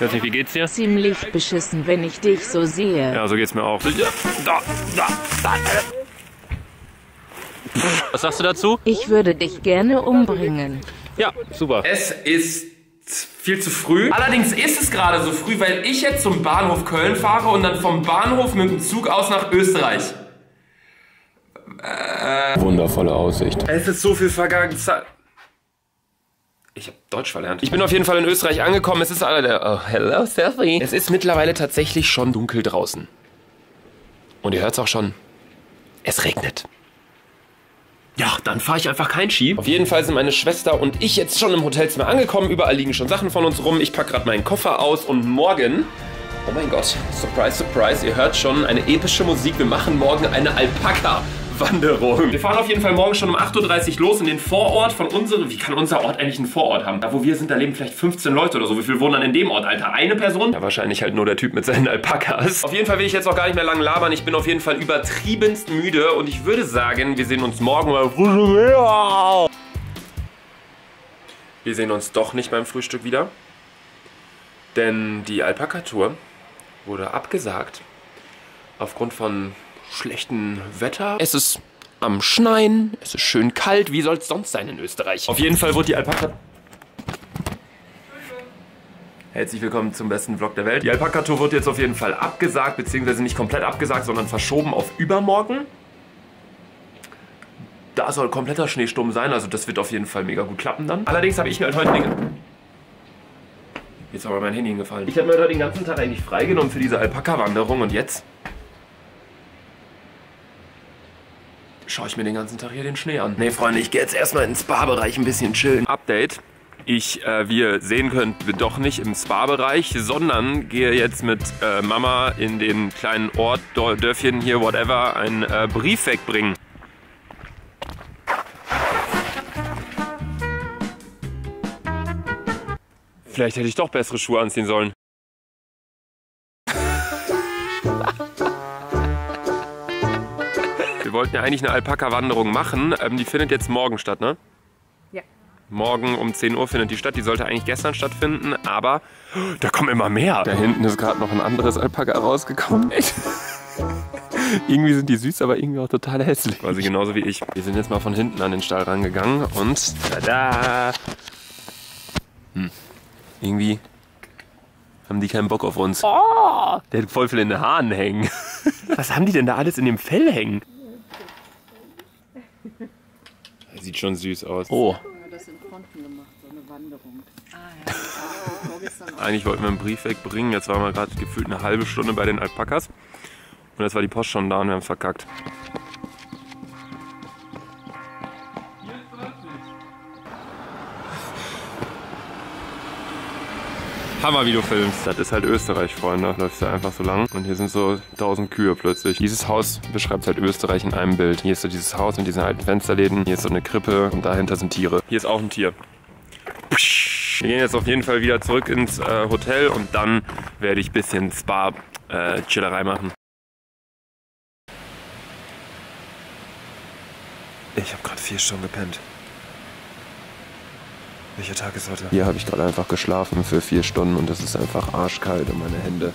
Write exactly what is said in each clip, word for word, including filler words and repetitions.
Ich weiß nicht, wie geht's dir? Ziemlich beschissen, wenn ich dich so sehe. Ja, so geht's mir auch. Da, da, da. Was sagst du dazu? Ich würde dich gerne umbringen. Ja, super. Es ist viel zu früh. Allerdings ist es gerade so früh, weil ich jetzt zum Bahnhof Köln fahre und dann vom Bahnhof mit dem Zug aus nach Österreich. Äh, Wundervolle Aussicht. Es ist so viel vergangen. Ich habe Deutsch verlernt. Ich bin auf jeden Fall in Österreich angekommen. Es ist alle. Oh, hello, Stephanie. Es ist mittlerweile tatsächlich schon dunkel draußen. Und ihr hört es auch schon. Es regnet. Ja, dann fahre ich einfach kein Ski. Auf jeden Fall sind meine Schwester und ich jetzt schon im Hotelzimmer angekommen. Überall liegen schon Sachen von uns rum. Ich packe gerade meinen Koffer aus und morgen... Oh mein Gott, surprise, surprise. Ihr hört schon eine epische Musik. Wir machen morgen eine Alpaka-Wanderung. Wir fahren auf jeden Fall morgen schon um acht Uhr dreißig los in den Vorort von unserem... Wie kann unser Ort eigentlich einen Vorort haben? Da wo wir sind, da leben vielleicht fünfzehn Leute oder so. Wie viel wohnen dann in dem Ort, Alter? Eine Person? Ja, wahrscheinlich halt nur der Typ mit seinen Alpakas. Auf jeden Fall will ich jetzt auch gar nicht mehr lang labern. Ich bin auf jeden Fall übertriebenst müde und ich würde sagen, wir sehen uns morgen beim Frühstück. Wir sehen uns doch nicht beim Frühstück wieder. Denn die Alpaka-Tour wurde abgesagt. Aufgrund von schlechtem Wetter. Es ist am Schneien, es ist schön kalt. Wie soll es sonst sein in Österreich? Auf jeden Fall wurde die Alpaka... Herzlich willkommen zum besten Vlog der Welt. Die Alpaka-Tour wurde jetzt auf jeden Fall abgesagt, beziehungsweise nicht komplett abgesagt, sondern verschoben auf übermorgen. Da soll kompletter Schneesturm sein, also das wird auf jeden Fall mega gut klappen dann. Allerdings habe ich mir halt heute den... Jetzt ist aber mein Handy hingefallen. Ich habe mir heute den ganzen Tag eigentlich freigenommen für diese Alpaka-Wanderung und jetzt schaue ich mir den ganzen Tag hier den Schnee an. Nee, Freunde, ich gehe jetzt erstmal in den Spa-Bereich ein bisschen chillen. Update. Ich, äh, wie ihr sehen könnt, bin doch nicht im Spa-Bereich, sondern gehe jetzt mit äh, Mama in den kleinen Ort, Dörfchen hier, whatever, einen äh, Brief wegbringen. Vielleicht hätte ich doch bessere Schuhe anziehen sollen. Wir wollten ja eigentlich eine Alpaka-Wanderung machen. Ähm, die findet jetzt morgen statt, ne? Ja. Morgen um zehn Uhr findet die statt. Die sollte eigentlich gestern stattfinden, aber da kommen immer mehr. Da hinten ist gerade noch ein anderes Alpaka rausgekommen. Irgendwie sind die süß, aber irgendwie auch total hässlich. Quasi genauso wie ich. Wir sind jetzt mal von hinten an den Stall rangegangen und tada! Hm. Irgendwie haben die keinen Bock auf uns. Oh! Der hat voll viel in den Haaren hängen. Was haben die denn da alles in dem Fell hängen? Das sieht schon süß aus. Oh. Das in Fronten gemacht, so eine Wanderung. Ah, ja. Eigentlich wollten wir einen Brief wegbringen. Jetzt waren wir gerade gefühlt eine halbe Stunde bei den Alpakas. Und jetzt war die Post schon da und wir haben verkackt. Hammer, wie du filmst. Das ist halt Österreich, Freunde. Läufst du einfach so lang. Und hier sind so tausend Kühe plötzlich. Dieses Haus beschreibt halt Österreich in einem Bild. Hier ist so dieses Haus mit diesen alten Fensterläden. Hier ist so eine Krippe und dahinter sind Tiere. Hier ist auch ein Tier. Wir gehen jetzt auf jeden Fall wieder zurück ins äh, Hotel und dann werde ich ein bisschen Spa-Chillerei äh, machen. Ich habe gerade vier Stunden gepennt. Welcher Tag ist heute? Hier habe ich gerade einfach geschlafen für vier Stunden und es ist einfach arschkalt und meine Hände.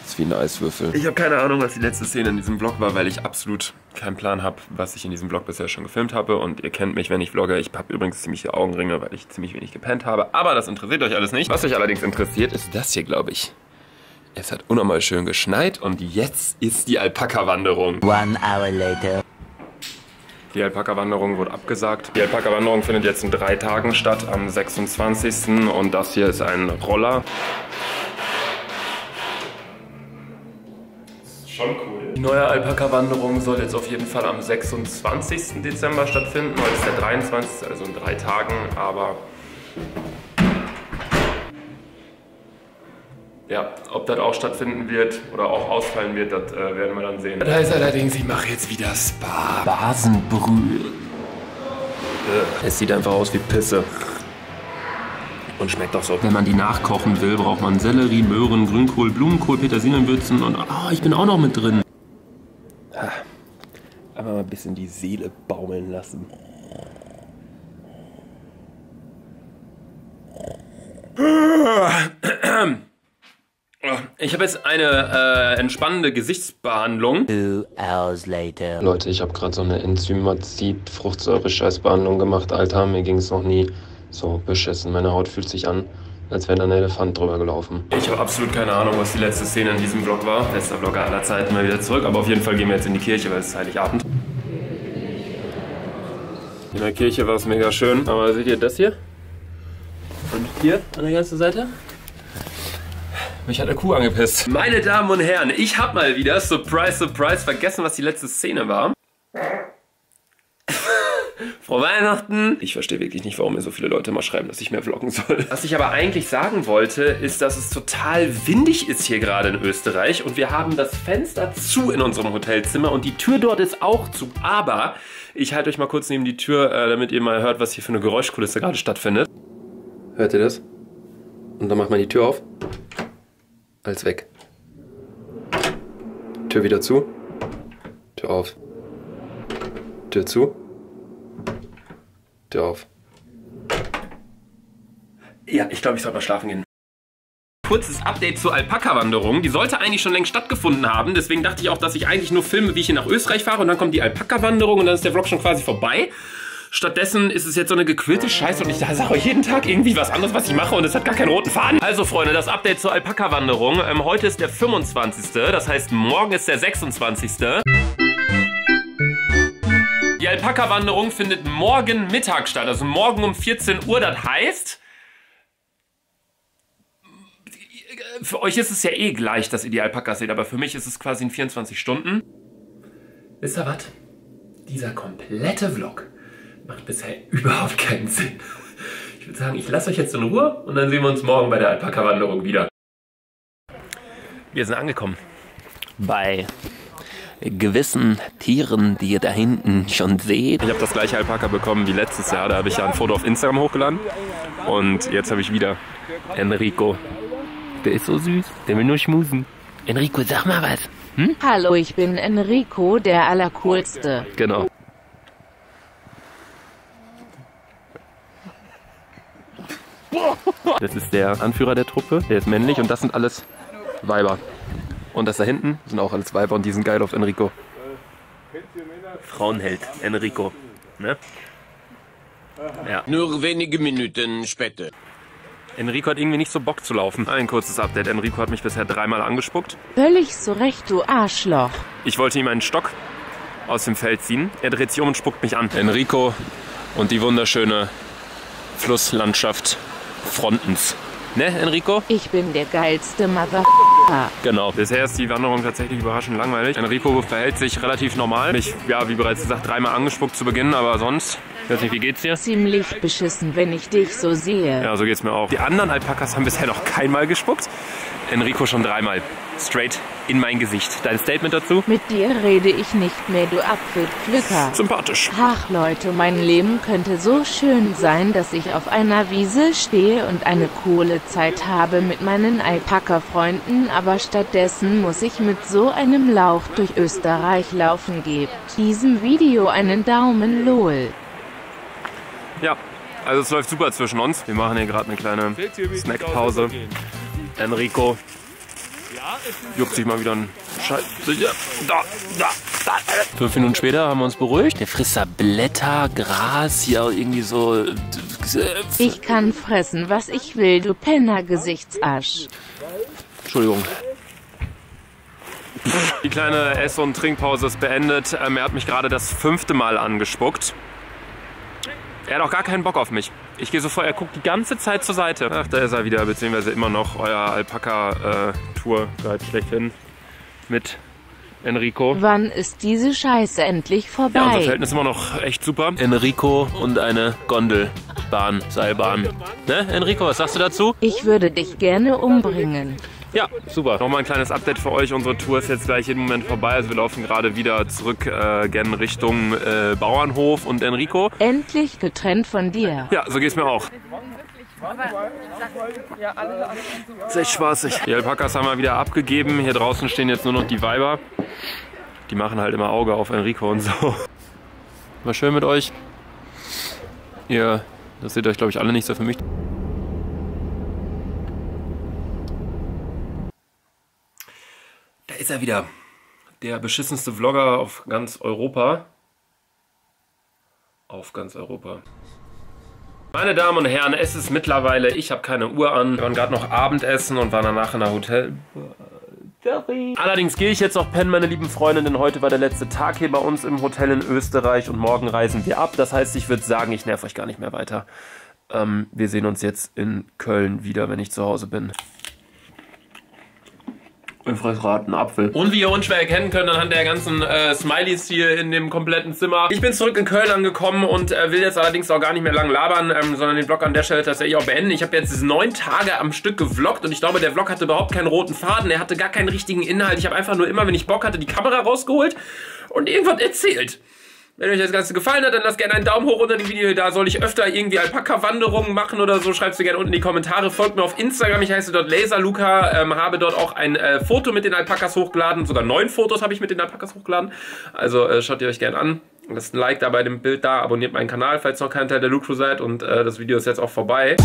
Das ist wie ein Eiswürfel. Ich habe keine Ahnung, was die letzte Szene in diesem Vlog war, weil ich absolut keinen Plan habe, was ich in diesem Vlog bisher schon gefilmt habe. Und ihr kennt mich, wenn ich vlogge. Ich habe übrigens ziemliche Augenringe, weil ich ziemlich wenig gepennt habe. Aber das interessiert euch alles nicht. Was euch allerdings interessiert, ist das hier, glaube ich. Es hat unnormal schön geschneit und jetzt ist die Alpaka-Wanderung. One hour later. Die Alpaka-Wanderung wurde abgesagt. Die Alpaka-Wanderung findet jetzt in drei Tagen statt, am sechsundzwanzigsten Und das hier ist ein Roller. Das ist schon cool. Die neue Alpaka-Wanderung soll jetzt auf jeden Fall am sechsundzwanzigsten Dezember stattfinden. Heute ist der dreiundzwanzigste also in drei Tagen, aber... Ja, ob das auch stattfinden wird oder auch ausfallen wird, das äh, werden wir dann sehen. Das heißt allerdings, ich mache jetzt wieder Spa. Basenbrühe. Es sieht einfach aus wie Pisse. Und schmeckt auch so. Wenn man die nachkochen will, braucht man Sellerie, Möhren, Grünkohl, Blumenkohl, Petersilienwürzen und... Oh, ich bin auch noch mit drin. Ah, einfach mal ein bisschen die Seele baumeln lassen. Ich habe jetzt eine äh, entspannende Gesichtsbehandlung. Two hours later. Leute, ich habe gerade so eine Enzymazid-Fruchtsäure-Scheißbehandlung gemacht. Alter, mir ging es noch nie so beschissen. Meine Haut fühlt sich an, als wäre da ein Elefant drüber gelaufen. Ich habe absolut keine Ahnung, was die letzte Szene in diesem Vlog war. Letzter Vlog aller Zeiten, mal wieder zurück. Aber auf jeden Fall gehen wir jetzt in die Kirche, weil es ist Heiligabend. In der Kirche war es mega schön. Aber seht ihr das hier? Und hier an der ganzen Seite? Mich hat eine Kuh angepisst. Meine Damen und Herren, ich hab mal wieder, surprise, surprise, vergessen, was die letzte Szene war. Frohe Weihnachten! Ich verstehe wirklich nicht, warum mir so viele Leute mal schreiben, dass ich mehr vloggen soll. Was ich aber eigentlich sagen wollte, ist, dass es total windig ist hier gerade in Österreich und wir haben das Fenster zu in unserem Hotelzimmer und die Tür dort ist auch zu. Aber ich halte euch mal kurz neben die Tür, damit ihr mal hört, was hier für eine Geräuschkulisse gerade stattfindet. Hört ihr das? Und dann macht man die Tür auf. Alles weg. Tür wieder zu. Tür auf. Tür zu. Tür auf. Ja, ich glaube, ich sollte mal schlafen gehen. Kurzes Update zur Alpaka-Wanderung. Die sollte eigentlich schon längst stattgefunden haben. Deswegen dachte ich auch, dass ich eigentlich nur filme, wie ich hier nach Österreich fahre. Und dann kommt die Alpaka-Wanderung und dann ist der Vlog schon quasi vorbei. Stattdessen ist es jetzt so eine gequirlte Scheiße und ich sage euch jeden Tag irgendwie was anderes, was ich mache und es hat gar keinen roten Faden. Also Freunde, das Update zur Alpaka-Wanderung. Ähm, heute ist der fünfundzwanzigste, das heißt morgen ist der sechsundzwanzigste. Die Alpaka-Wanderung findet morgen Mittag statt, also morgen um vierzehn Uhr, das heißt... Für euch ist es ja eh gleich, dass ihr die Alpakas seht, aber für mich ist es quasi in vierundzwanzig Stunden. Wisst ihr was? Dieser komplette Vlog macht bisher überhaupt keinen Sinn. Ich würde sagen, ich lasse euch jetzt in Ruhe und dann sehen wir uns morgen bei der Alpaka-Wanderung wieder. Wir sind angekommen. Bei gewissen Tieren, die ihr da hinten schon seht. Ich habe das gleiche Alpaka bekommen wie letztes Jahr. Da habe ich ja ein Foto auf Instagram hochgeladen. Und jetzt habe ich wieder Enrico. Der ist so süß. Der will nur schmusen. Enrico, sag mal was. Hm? Hallo, ich bin Enrico, der Allercoolste. Genau. Das ist der Anführer der Truppe, der ist männlich und das sind alles Weiber. Und das da hinten sind auch alles Weiber und die sind geil auf Enrico. Frauenheld, Enrico. Ne? Ja. Nur wenige Minuten später. Enrico hat irgendwie nicht so Bock zu laufen. Ein kurzes Update. Enrico hat mich bisher dreimal angespuckt. Völlig so recht, du Arschloch. Ich wollte ihm einen Stock aus dem Feld ziehen. Er dreht sich um und spuckt mich an. Enrico und die wunderschöne Flusslandschaft Frontens. Ne, Enrico? Ich bin der geilste Motherfucker. Genau. Bisher ist die Wanderung tatsächlich überraschend langweilig. Enrico verhält sich relativ normal. Mich, ja, wie bereits gesagt, dreimal angespuckt zu Beginn, aber sonst, ich weiß nicht, wie geht's dir? Ziemlich beschissen, wenn ich dich so sehe. Ja, so geht's mir auch. Die anderen Alpakas haben bisher noch keinmal gespuckt. Enrico schon dreimal. Straight in mein Gesicht. Dein Statement dazu? Mit dir rede ich nicht mehr, du Apfelpflücker. Sympathisch. Ach Leute, mein Leben könnte so schön sein, dass ich auf einer Wiese stehe und eine coole Zeit habe mit meinen Alpaka-Freunden, aber stattdessen muss ich mit so einem Lauch durch Österreich laufen. Gebt diesem Video einen Daumen, lol. Ja, also es läuft super zwischen uns. Wir machen hier gerade eine kleine Snackpause. Enrico juckt sich mal wieder ein Scheiß. Da, da, da. Fünf Minuten später haben wir uns beruhigt. Der frisst da Blätter, Gras, hier irgendwie so. Ich kann fressen, was ich will, du Penner-Gesichtsarsch. Entschuldigung. Die kleine Ess- und Trinkpause ist beendet. Ähm, er hat mich gerade das fünfte Mal angespuckt. Er hat auch gar keinen Bock auf mich. Ich gehe so vor, er guckt die ganze Zeit zur Seite. Ach, da ist er wieder, beziehungsweise immer noch euer Alpaka-Tour-Guide schlechthin mit Enrico. Wann ist diese Scheiße endlich vorbei? Ja, unser Verhältnis ist immer noch echt super. Enrico und eine Gondelbahn, Seilbahn. Ne, Enrico, was sagst du dazu? Ich würde dich gerne umbringen. Ja, super. Nochmal ein kleines Update für euch. Unsere Tour ist jetzt gleich jeden Moment vorbei. Also wir laufen gerade wieder zurück, äh, gerne Richtung äh, Bauernhof und Enrico. Endlich getrennt von dir. Ja, so geht's mir auch. Das ist echt spaßig. Die Alpakas haben wir wieder abgegeben. Hier draußen stehen jetzt nur noch die Weiber. Die machen halt immer Auge auf Enrico und so. War schön mit euch. Ihr, das seht euch glaube ich alle nicht so für mich. Da ist er wieder. Der beschissenste Vlogger auf ganz Europa. Auf ganz Europa. Meine Damen und Herren, es ist mittlerweile, ich habe keine Uhr an. Wir waren gerade noch Abendessen und waren danach in der Hotel. Allerdings gehe ich jetzt noch pennen, meine lieben Freunde, denn heute war der letzte Tag hier bei uns im Hotel in Österreich und morgen reisen wir ab. Das heißt, ich würde sagen, ich nerv euch gar nicht mehr weiter. Ähm, wir sehen uns jetzt in Köln wieder, wenn ich zu Hause bin. Ich fresse gerade einen Apfel. Und wie ihr unschwer erkennen könnt anhand der ganzen äh, Smileys hier in dem kompletten Zimmer. Ich bin zurück in Köln angekommen und äh, will jetzt allerdings auch gar nicht mehr lang labern, ähm, sondern den Vlog an der Stelle tatsächlich auch beenden. Ich habe jetzt neun Tage am Stück gevloggt und ich glaube, der Vlog hatte überhaupt keinen roten Faden. Er hatte gar keinen richtigen Inhalt. Ich habe einfach nur immer, wenn ich Bock hatte, die Kamera rausgeholt und irgendwas erzählt. Wenn euch das Ganze gefallen hat, dann lasst gerne einen Daumen hoch unter dem Video. Da soll ich öfter irgendwie Alpaka-Wanderungen machen oder so. Schreibt es mir gerne unten in die Kommentare. Folgt mir auf Instagram. Ich heiße dort LaserLuca. Ähm, habe dort auch ein äh, Foto mit den Alpakas hochgeladen. Sogar neun Fotos habe ich mit den Alpakas hochgeladen. Also äh, schaut ihr euch gerne an. Lasst ein Like da bei dem Bild da. Abonniert meinen Kanal, falls ihr noch kein Teil der Lucrew seid. Und äh, das Video ist jetzt auch vorbei.